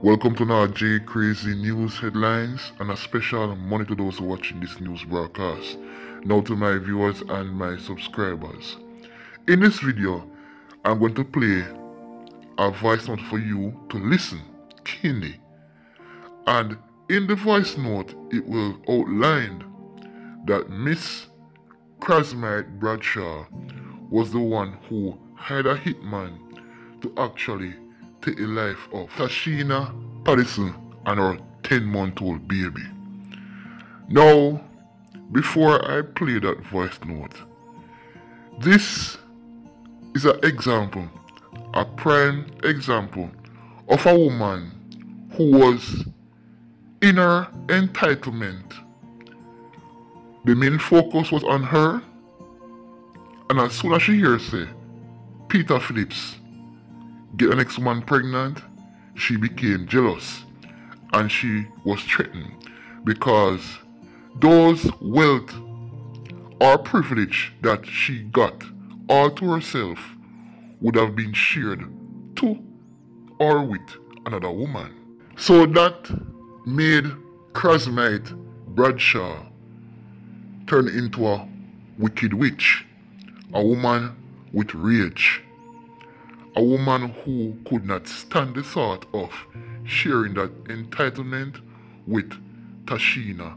Welcome to now J-Crazy News Headlines and a special money to those watching this news broadcast. Now to my viewers and my subscribers. In this video, I'm going to play a voice note for you to listen keenly. And in the voice note, it will outline that Miss Krazmite Bradshaw was the one who hired a hitman to actually take the life of Toshyna Patterson and her 10-month-old baby. Now, before I play that voice note, this is an example, a prime example of a woman who was in her entitlement. The main focus was on her, and as soon as she hears say, Peter Phillips get the next woman pregnant, she became jealous and she was threatened, because those wealth or privilege that she got all to herself would have been shared to or with another woman. So that made Krazmite Bradshaw turn into a wicked witch, a woman with rage, a woman who could not stand the thought of sharing that entitlement with Toshyna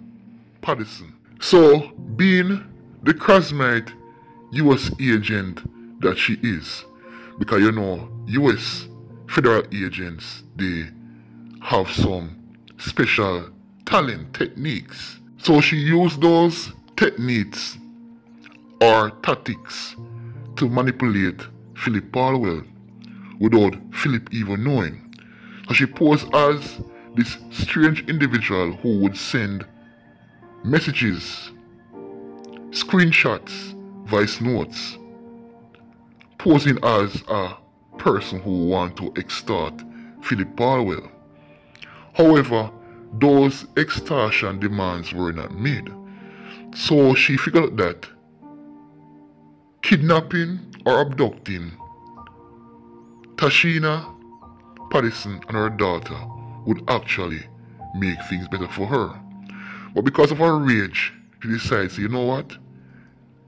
Patterson. So, being the Krazmite U.S. agent that she is, because you know, U.S. federal agents, they have some special talent techniques. So she used those techniques or tactics to manipulate Phillip Paulwell without Philip even knowing. So she posed as this strange individual who would send messages, screenshots, voice notes, posing as a person who wanted to extort Phillip Paulwell. However, those extortion demands were not made. So she figured that kidnapping or abducting Toshyna Patterson and her daughter would actually make things better for her. But because of her rage, she decides, you know what?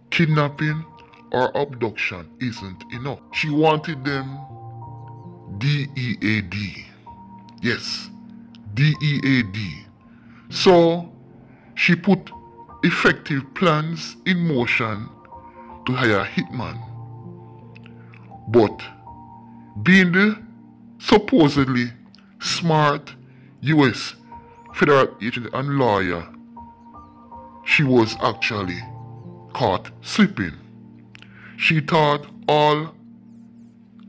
Kidnapping or abduction isn't enough. She wanted them DEAD. Yes, DEAD. So she put effective plans in motion to hire a hitman. But being the supposedly smart U.S. federal agent and lawyer, she was actually caught sleeping. She thought all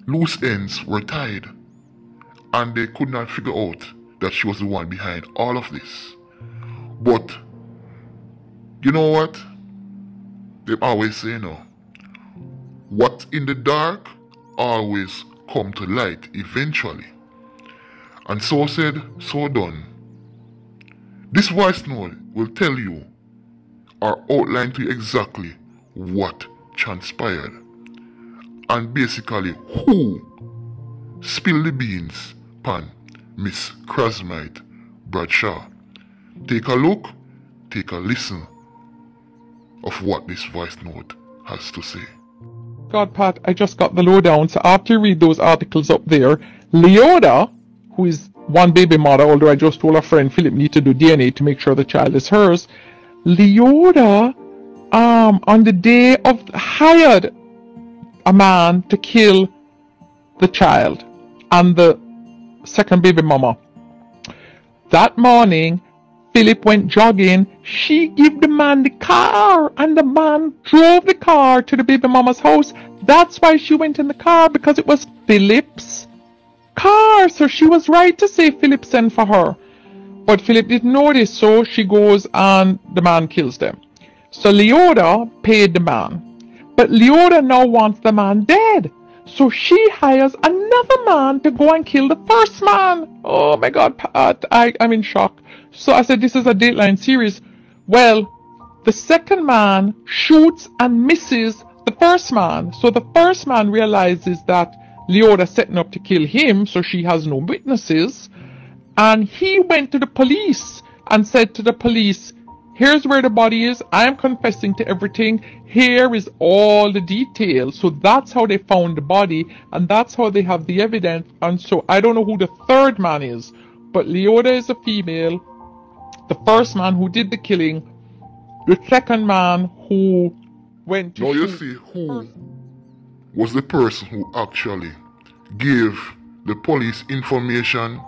loose ends were tied, and they could not figure out that she was the one behind all of this. But you know what? They always say, no, what's in the dark always come to light eventually. And so said, so done. This voice note will tell you or outline to you exactly what transpired and basically who spilled the beans upon Miss Krazmite Bradshaw. Take a look, take a listen of what this voice note has to say. God, Pat, I just got the lowdown. So after you read those articles up there, Leoda, who is one baby mother, although I just told her friend Philip need to do DNA to make sure the child is hers, Leoda, on the day of, hired a man to kill the child and the second baby mama. That morning, Philip went jogging. She gave the man the car, and the man drove the car to the baby mama's house. That's why she went in the car, because it was Philip's car. So she was right to say Philip sent for her. But Philip didn't notice, so she goes and the man kills them. So Leoda paid the man. But Leoda now wants the man dead. So she hires another man to go and kill the first man. Oh my God, Pat, I'm in shock. So I said, this is a Dateline series. Well, the second man shoots and misses the first man. So the first man realizes that Leoda's setting up to kill him, so she has no witnesses. And he went to the police and said to the police, here's where the body is. I'm confessing to everything. Here is all the details. So that's how they found the body, and that's how they have the evidence. And so I don't know who the third man is, but Leoda is a female. The first man who did the killing, the second man who went to... Now you see who was the person who actually gave the police information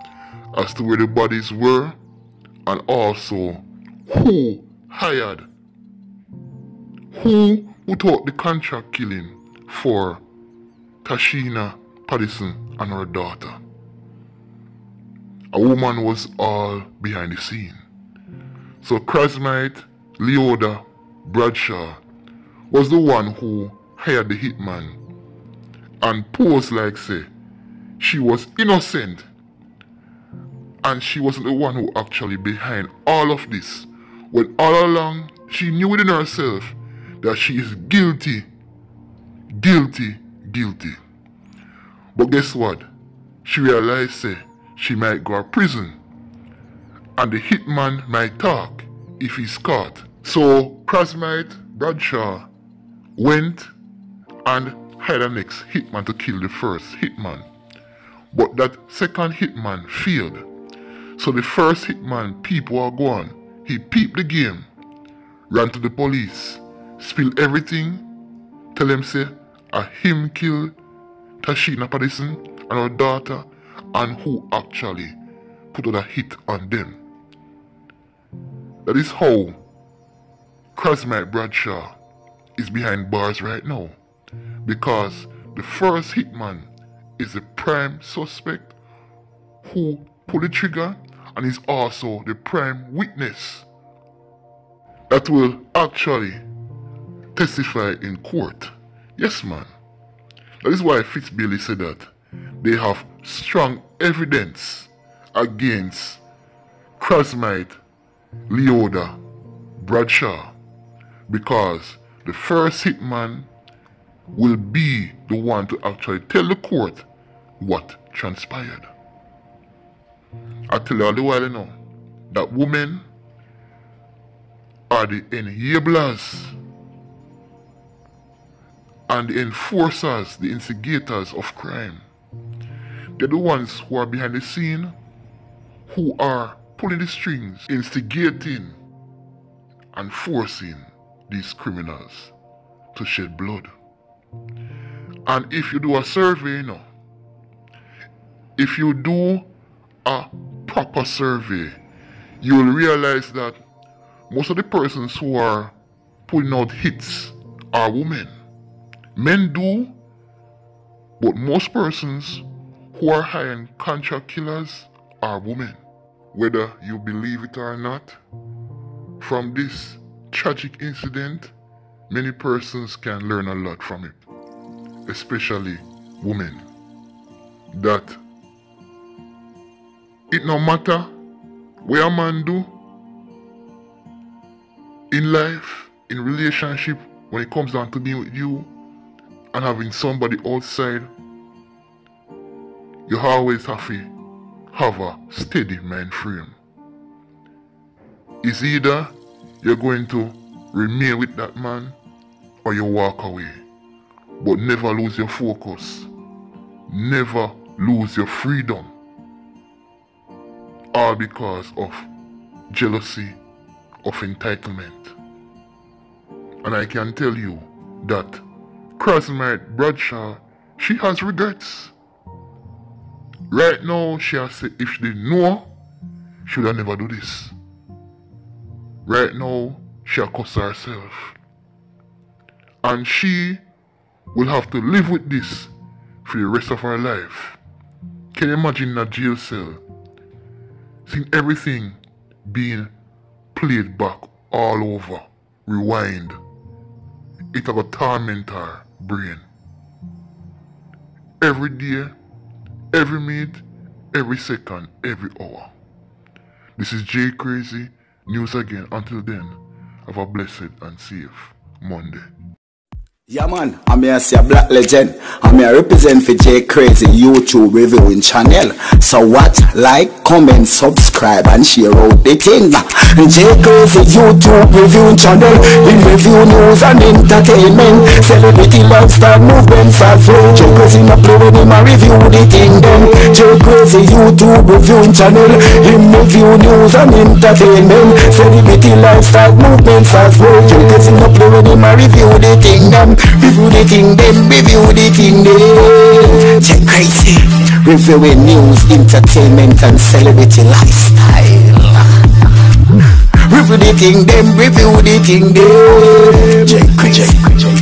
as to where the bodies were, and also who hired, who taught the contract killing for Toshyna Patterson and her daughter. A woman was all behind the scene. So Krazmite Leoda Bradshaw was the one who hired the hitman and posed like, say, she was innocent, and she wasn't the one who actually behind all of this, when all along she knew within herself that she is guilty, guilty, guilty. But guess what? She realized, say, she might go to prison, and the hitman might talk if he's caught. So Krazmite Bradshaw went and hired the next hitman to kill the first hitman. But that second hitman failed. So the first hitman, people are gone. He peeped the game, ran to the police, spilled everything, tell them say, him killed Toshyna Patterson and her daughter, and who actually put out a hit on them. That is how Krazmite Bradshaw is behind bars right now, because the first hitman is the prime suspect who pulled the trigger, and is also the prime witness that will actually testify in court. Yes, man. That is why Fitz Bailey said that they have strong evidence against Krazmite Leoda Bradshaw, because the first hitman will be the one to actually tell the court what transpired. I tell you all the while, you know, that women are the enablers and the enforcers, the instigators of crime. They're the ones who are behind the scene, who are pulling the strings, instigating and forcing these criminals to shed blood. And if you do a survey, you know, if you do a proper survey, you will realize that most of the persons who are pulling out hits are women. Men do, but most persons who are hiring contract killers are women. Whether you believe it or not, from this tragic incident, many persons can learn a lot from it, especially women, that it no matter what a man do in life, in relationship, when it comes down to being with you and having somebody outside, you always have to have a steady mind frame. It's either you're going to remain with that man or you walk away. But never lose your focus. Never lose your freedom. All because of jealousy, of entitlement. And I can tell you that Krazmite Bradshaw, she has regrets. Right now, she has said if she didn't know, she would have never do this. Right now, she has cursed herself. And she will have to live with this for the rest of her life. Can you imagine a jail cell? Seeing everything being played back all over, rewind. It will torment our brain. Every day, every minute, every second, every hour. This is J-Crazy News again. Until then, have a blessed and safe Monday. Yeah man, I'm here see a black legend. I'm here represent for J-Crazy YouTube Reviewing Channel. So watch, like, comment, subscribe and share out the thing. J-Crazy YouTube Reviewing Channel, in review news and entertainment, celebrity monster movements are flow. J-Crazy not play with him, I review the thing then. J-Crazy YouTube Reviewing Channel, in review news and entertainment, celebrity lifestyle movements are flow. J-Crazy not play with him, I review the thing then. Review the kingdom, review the kingdom. J-Crazy, reviewing news, entertainment and celebrity lifestyle. Review the kingdom, review the kingdom. J-Crazy.